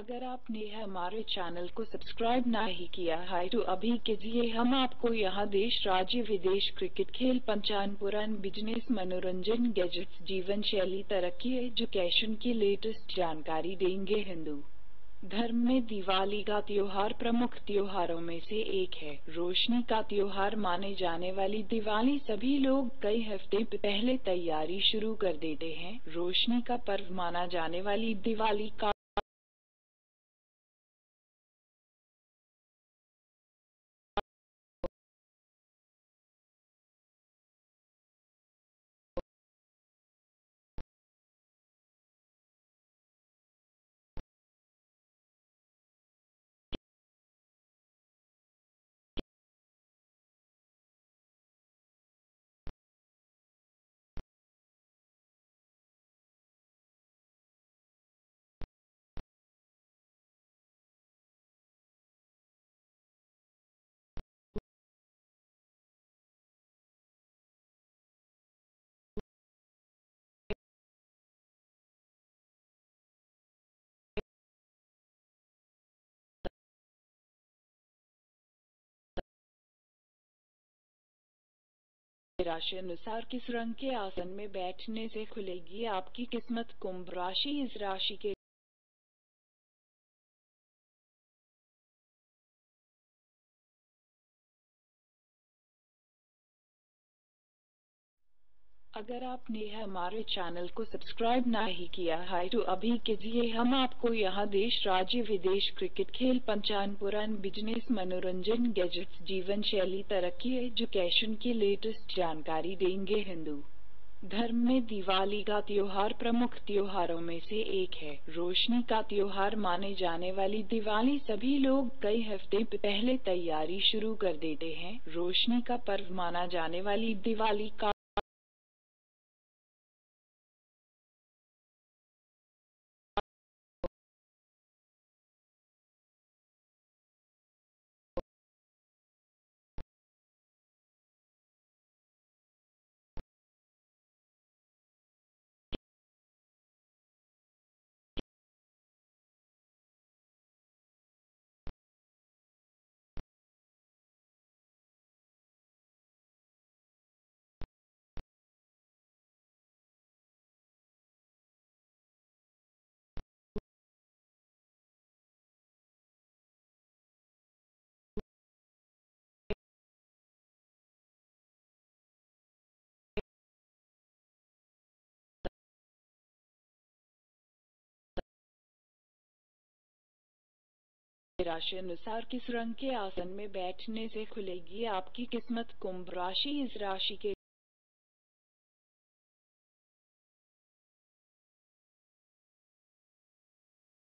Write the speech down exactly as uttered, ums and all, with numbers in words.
अगर आपने हमारे चैनल को सब्सक्राइब नहीं किया है तो अभी कीजिए। हम आपको यहाँ देश राज्य विदेश क्रिकेट खेल पंचांग पुराण बिजनेस मनोरंजन गैजेट्स जीवन शैली तरक्की एजुकेशन की लेटेस्ट जानकारी देंगे। हिंदू धर्म में दिवाली का त्योहार प्रमुख त्योहारों में से एक है। रोशनी का त्योहार माने जाने वाली दिवाली सभी लोग कई हफ्ते पहले तैयारी शुरू कर देते हैं। रोशनी का पर्व माना जाने वाली दिवाली का राशि अनुसार किस रंग के आसन में बैठने से खुलेगी आपकी किस्मत। कुंभ राशि। इस राशि के अगर आपने हमारे चैनल को सब्सक्राइब नहीं किया है तो अभी कीजिए। हम आपको यहाँ देश राज्य विदेश क्रिकेट खेल पंचांग पुराण बिजनेस मनोरंजन गैजेट्स जीवन शैली तरक्की एजुकेशन की लेटेस्ट जानकारी देंगे। हिंदू धर्म में दिवाली का त्योहार प्रमुख त्योहारों में से एक है। रोशनी का त्योहार माने जाने वाली दिवाली सभी लोग कई हफ्ते पहले तैयारी शुरू कर देते हैं। रोशनी का पर्व माना जाने वाली दिवाली का राशि अनुसार किस रंग के आसन में बैठने से खुलेगी आपकी किस्मत। कुंभ राशि। इस राशि के